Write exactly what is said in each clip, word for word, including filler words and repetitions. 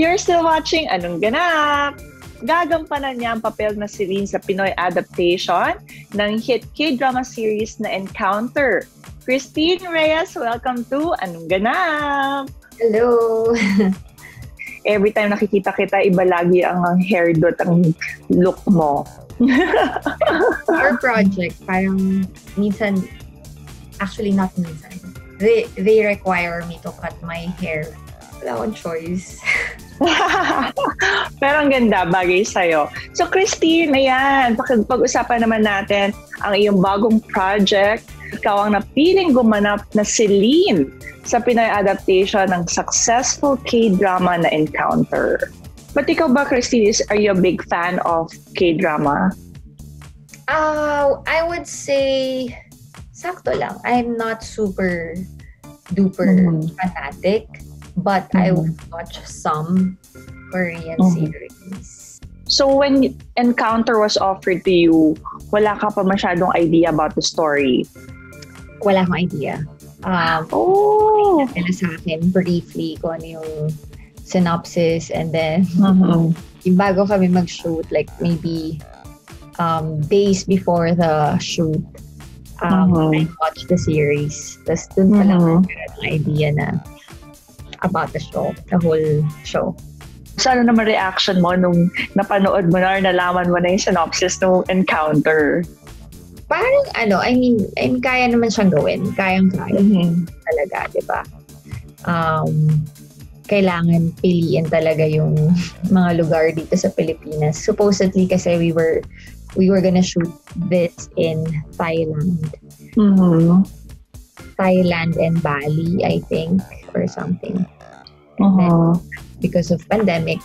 You're still watching Anong Ganap! Gagampanan niya ang papel na Celine sa Pinoy adaptation ng hit K-drama series na Encounter. Christine Reyes, welcome to Anong Ganap! Hello! Every time nakikita kita, iba lagi ang hairdo at ang look mo. Our project, parang minsan, actually not minsan, they, they require me to cut my hair. Wala akong choice. Pero ang ganda, bagay sa'yo. So Christine, ayan, pag-usapan naman natin ang iyong bagong project. Ikaw ang napiling gumanap na Celine sa Pinoy adaptation ng successful K-drama na Encounter. But ikaw ba, Christine, is, are you a big fan of K-drama? Uh, I would say, sakto lang. I'm not super duper mm-hmm. fanatic. But mm-hmm. I would watch some Korean mm-hmm. series. So when Encounter was offered to you, wala ka pa masyadong idea about the story? Wala akong idea. Um, oh! Kaya sa akin, briefly, kung ano yung synopsis, and then, mm-hmm. yung bago kami mag-shoot, like maybe um, days before the shoot, um, mm-hmm. I watched the series. Tapos dun pa lang mm-hmm. yung idea na about the show, the whole show. So ano naman reaction mo nung napanood mo na or nalaman mo na yung synopsis ng Encounter? Parang ano, I mean, I mean kaya naman siyang gawin. Kayang-kaya mm-hmm. talaga, di ba? Um, kailangan piliin talaga yung mga lugar dito sa Pilipinas. Supposedly kasi we were, we were gonna shoot this in Thailand. Mm-hmm. Thailand and Bali, I think, or something. And uh-huh. then, because of pandemic,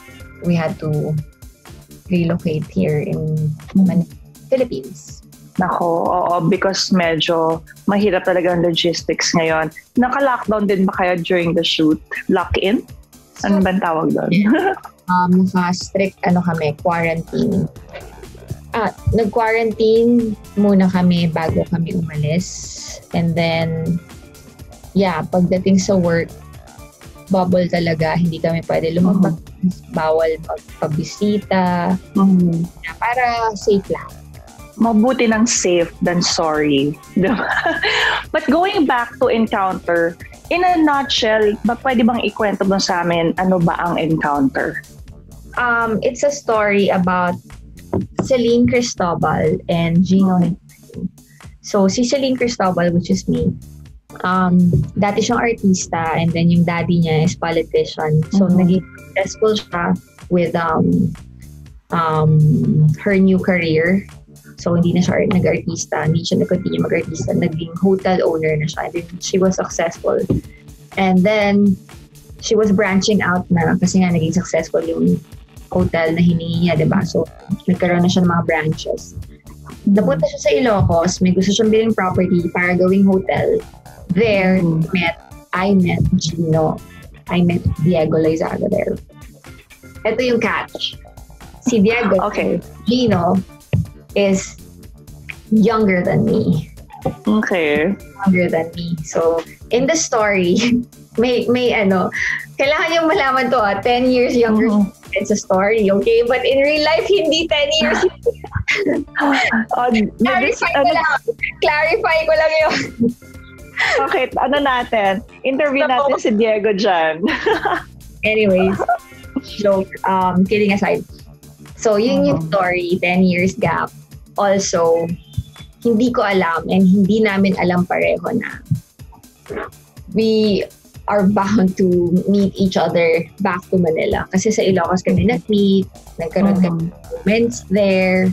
we had to relocate here in Manila, Philippines. Nako, oo, because medyo mahirap talaga ang logistics ngayon. Naka-lockdown din ba kayo during the shoot? Lock-in? Ano so, bang tawag doon? um, strict ano kami, quarantine. Ah, nag-quarantine muna kami bago kami umalis. And then, yeah, pagdating sa work, bubble talaga. Hindi kami pwede lumabas. Uh-huh. Bawal pag-bisita. Uh-huh. Para safe lang. Mabuti ng safe than sorry. But going back to Encounter, in a nutshell, ba, pwede bang ikwento mo sa amin ano ba ang Encounter? Um, it's a story about Celine Cristobal and Gino. So, si Celine Cristobal, which is me, um, dati siyang artista, and then yung daddy niya is politician. So, mm-hmm. naging successful siya with um, um, her new career. So, hindi na siya nag-artista. Hindi siya nag-continue mag-artista. Naging hotel owner na siya. And then, she was successful. And then, she was branching out na kasi nga naging successful yung hotel na hiningi niya, diba? So, nagkaroon na siya ng mga branches. Napunta siya sa Ilocos, may gusto siyang biling property para gawing hotel. There, mm-hmm. met, I met Gino. I met Diego Luis there. Ito yung catch. Si Diego, okay. Gino, is younger than me. Okay. Younger than me. So, in the story, may, may ano, kailangan niyong malaman to, ah, ten years younger. Mm-hmm. It's a story, okay? But in real life, hindi ten years. uh, Clarify ko lang. Clarify ko lang yun. Okay, ano natin? Interview natin si Diego dyan. Anyways, joke. Um, kidding aside. So, yun yung story, ten years gap. Also, hindi ko alam and hindi namin alam pareho na we are bound to meet each other back to Manila. Kasi sa Ilocos kami nag-meet, nagkaroon kami moments there.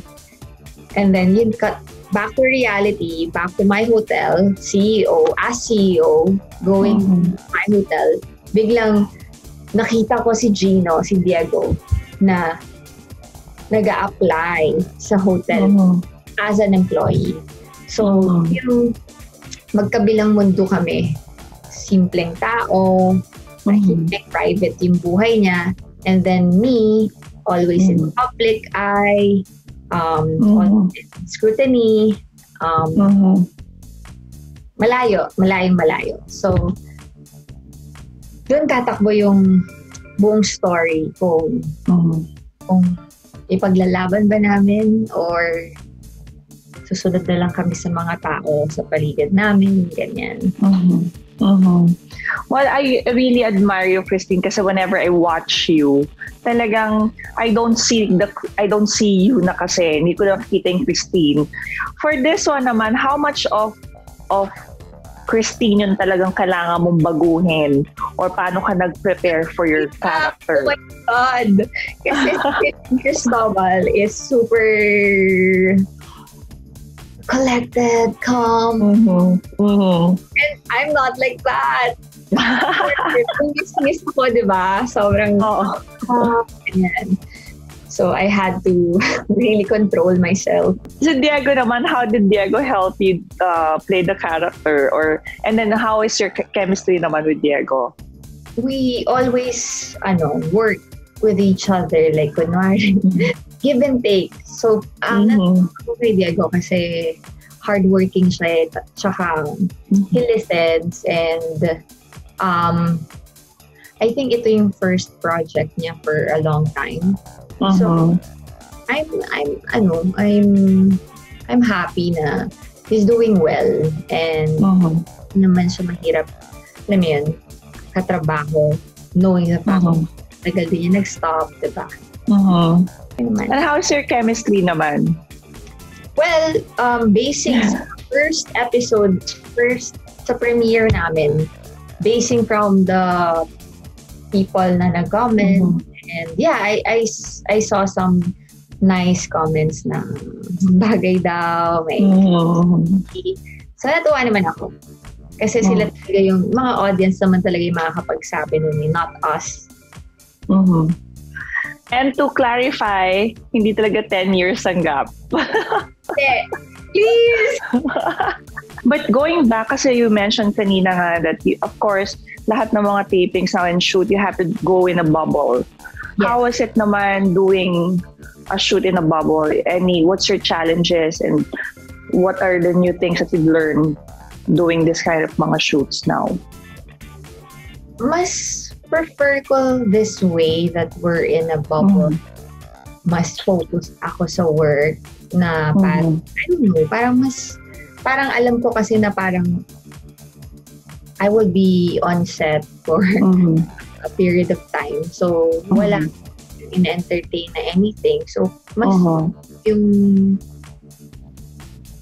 And then yun, cut back to reality, back to my hotel, C E O, as C E O, going mm-hmm. to my hotel. Biglang nakita ko si Gino, si Diego, na nag-a-apply sa hotel mm-hmm. as an employee. So, mm-hmm. yung magkabilang mundo kami. Simpleng tao, mm-hmm. private yung buhay niya, and then me, always mm-hmm. in public eye, um, mm-hmm. always in scrutiny, um, mm-hmm. malayo, malayong malayo. So, doon tatakbo yung buong story kung, mm-hmm. kung ipaglalaban ba namin or susunod na lang kami sa mga tao sa paligid namin, ganyan. Mm-hmm. Mm-hmm. Well, I really admire you, Christine, kasi whenever I watch you, talagang I don't see the I don't see you na kasi, hindi ko na makikita yung Christine. For this one naman, how much of of Christine yun talagang kailangan mong baguhin or paano ka nag-prepare for your character? Oh my God! Kasi Celine Cristobal is super collected, calm. Mm-hmm. Mm-hmm. And I'm not like that. Miss-miss ako, diba? Sobrang oh. Oh. So I had to really control myself. So Diego naman, how did Diego help you uh, play the character? Or and then how is your chemistry naman with Diego? We always ano, work with each other, like kunwari, give and take. So um, mm-hmm. ako kay Diego kasi hardworking siya, tsaka mm-hmm. he listens and um, I think ito yung first project niya for a long time. Uh-huh. So I'm I'm ano I'm I'm happy na he's doing well and uh-huh. naman siya mahirap alam mo yun katrabaho knowing that uh-huh. tagal din niya nag-stop, diba? Uh-huh. And how is your chemistry naman? Well, um basing yeah. first episode first sa premiere namin basing from the people na nag-comment uh-huh. And yeah, I, I, I saw some nice comments na bagay daw, may oh. So natuwa naman ako. Kasi oh. sila talaga yung, mga audience naman talaga yung makakapagsabi nun, not us. Uh-huh. And to clarify, hindi talaga ten years ang gap. Okay. Please! But going back, kasi you mentioned kanina nga that, you, of course, lahat ng mga tapings na and shoot, you have to go in a bubble. Yes. How is it naman doing a shoot in a bubble? Any, what's your challenges and what are the new things that you've learned doing this kind of mga shoots now? Mas prefer ko this way that we're in a bubble. Mm-hmm. Mas focus ako sa work na parang, mm-hmm. I don't know, parang mas, parang alam ko kasi na parang I will be on set for mm-hmm. a period of time. So, mm-hmm. wala in-entertain na anything. So, mas uh-huh. yung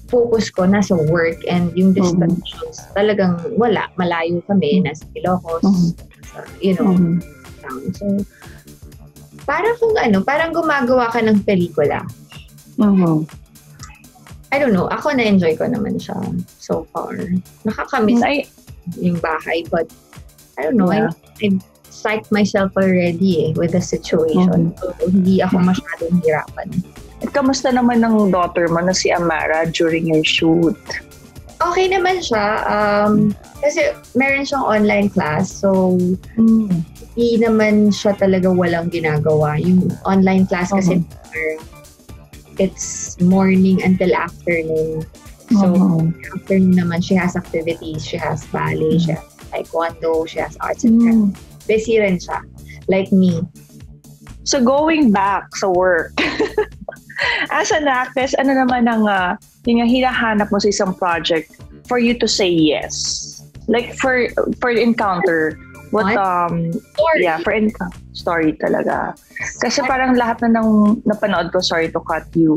focus ko nasa work and yung distractions, mm-hmm. talagang wala. Malayo kami, nasa Ilocos, mm-hmm. nasa, you know, mm-hmm. town. So, parang kung ano, parang gumagawa ka ng pelikula. Uh-huh. I don't know. Ako na-enjoy ko naman siya so far. Nakakamiss. I- yung bahay, but I don't know, yeah. I, I psyched myself already eh, with the situation. Mm-hmm. So, hindi ako masyadong hirapan. At kamusta naman ng daughter mo na si Amara during your shoot? Okay naman siya. Um, kasi meron siyang online class, so mm. hindi naman siya talaga walang ginagawa. Yung online class kasi mm-hmm. it's morning until afternoon. So, uh-huh. after naman, she has activities, she has ballet, she has taekwondo, she has arts and crafts. Mm. Busy rin siya, like me. So, going back sa work, as an actress, ano naman ang uh, yung hinahanap mo sa isang project for you to say yes? Like, for for Encounter, what, what? um, story. Yeah, for Encounter, story talaga. Kasi parang lahat na nang napanood ko, sorry to cut you,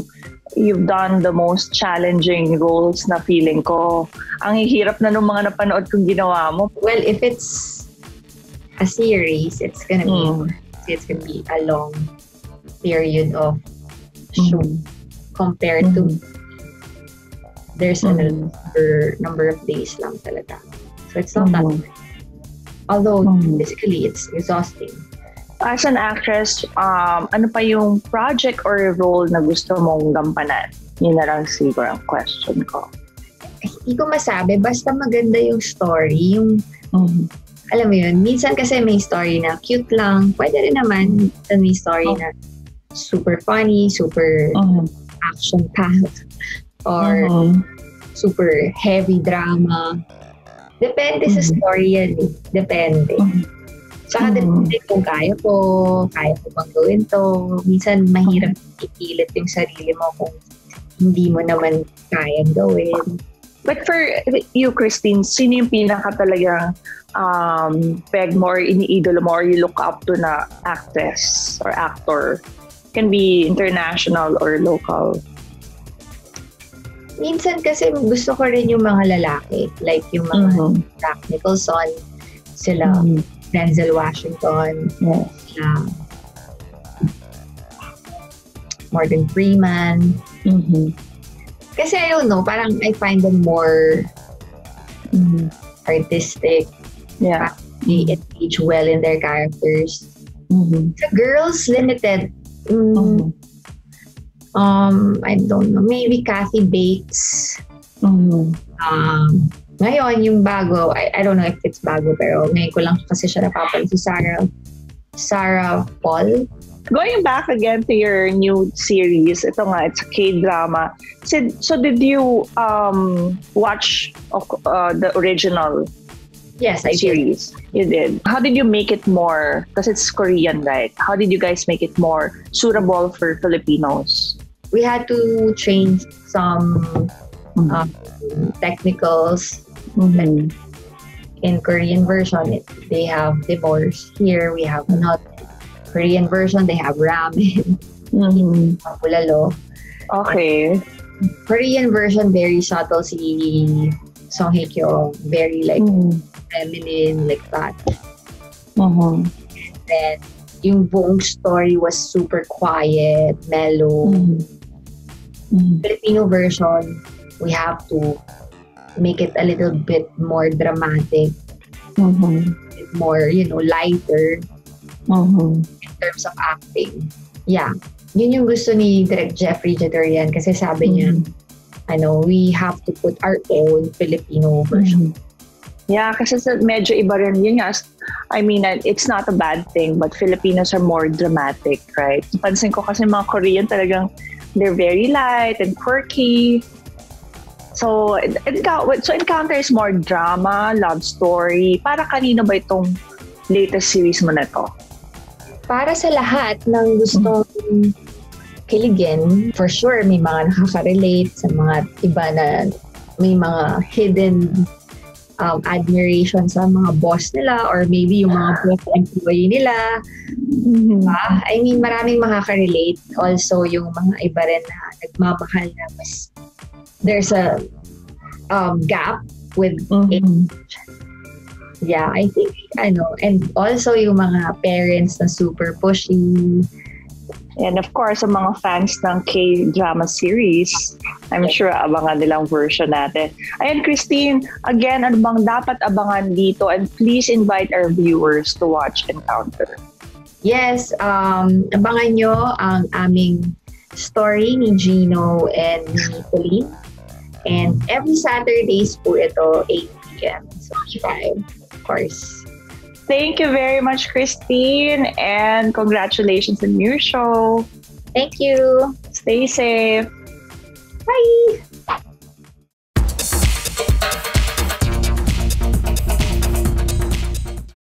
you've done the most challenging roles na feeling ko. Ang hirap na nung mga napanood kong ginawa mo. Well, if it's a series, it's gonna be mm. it's gonna be a long period of show mm. compared mm. to there's mm. a number, number of days lang talaga. So it's not mm. that much. Although, mm. basically, it's exhausting. As an actress, um, ano pa yung project or role na gusto mong gampanan? Yun na lang siguro ang question ko. Hindi ko masabi. Basta maganda yung story. Yung, mm-hmm. alam mo yun, minsan kasi may story na cute lang. Pwede rin naman. Mm-hmm. May story oh. na super funny, super mm-hmm. action-packed. Or mm-hmm. super heavy drama. Depende mm-hmm. sa story yan. Depende. Saka mm-hmm. depende kung kaya ko, kaya ko bang gawin to. Minsan mahirap ipilit yung sarili mo kung hindi mo naman kaya gawin. But for you, Christine, sino yung pinaka talagang um, peg mo or iniidolo mo or you look up to na actress or actor? Can be international or local. Minsan kasi gusto ko rin yung mga lalaki. Like yung mga mm-hmm. Jack Nicholson, sila mm-hmm. Denzel Washington, yes. sila Morgan Freeman. Mm-hmm. Kasi I don't know, parang I find them more mm-hmm. artistic. Yeah. They engage well in their characters. Mm-hmm. The girls, limited. Mm. Um, I don't know. Maybe Kathy Bates. Mm. Um, ngayon, yung bago, I, I don't know if it's bago, pero ngayon ko lang kasi siya napapalit. Si Sarah, Sarah Paul. Going back again to your new series, ito nga, it's a K-drama. So, so did you um, watch uh, the original Yes, I series. Did. You did. How did you make it more? Because it's Korean, right? How did you guys make it more suitable for Filipinos? We had to change some mm-hmm. um, technicals. Mm-hmm. Like in Korean version, it, they have divorce. Here, we have not. Korean version, they have ramen. Mm-hmm. Bulalo. Okay. But Korean version, very subtle. Si Song Hye Kyo, very like. Mm-hmm. Feminine, like that. Uh-huh. Then, yung buong story was super quiet, mellow. Mm-hmm. Mm-hmm. Filipino version, we have to make it a little bit more dramatic, mm-hmm. a bit more, you know, lighter mm-hmm. in terms of acting. Yeah. Yun yung gusto ni Direk Jeffrey Jeterian kasi sabi niya, mm-hmm. ano, we have to put our own Filipino version. Mm-hmm. Yeah, kasi medyo iba rin yun nga. I mean, it's not a bad thing, but Filipinos are more dramatic, right? Pansin ko kasi mga Korean talagang, they're very light and quirky. So, so Encounter is more drama, love story. Para kanino ba itong latest series mo na to? Para sa lahat ng gustong mm-hmm. kiligin, for sure, may mga nakaka-relate sa mga iba na may mga hidden Um, admiration sa mga boss nila or maybe yung mga boss employee nila. Mm-hmm. Uh, I mean, maraming makaka-relate. Also, yung mga iba rin na nagmamahal na mas there's a um, gap with mm-hmm. age. Yeah, I think, ano, and also yung mga parents na super pushy. And of course, ang mga fans ng K-drama series, I'm sure abangan nilang version natin. Ayan, Christine, again, ano bang dapat abangan dito? And please invite our viewers to watch Encounter. Yes, um, abangan nyo ang aming story ni Gino and ni Celine. And every Saturdays po ito, eight p.m. So, five, of course. Thank you very much, Christine, and congratulations on your show. Thank you. Stay safe. Bye.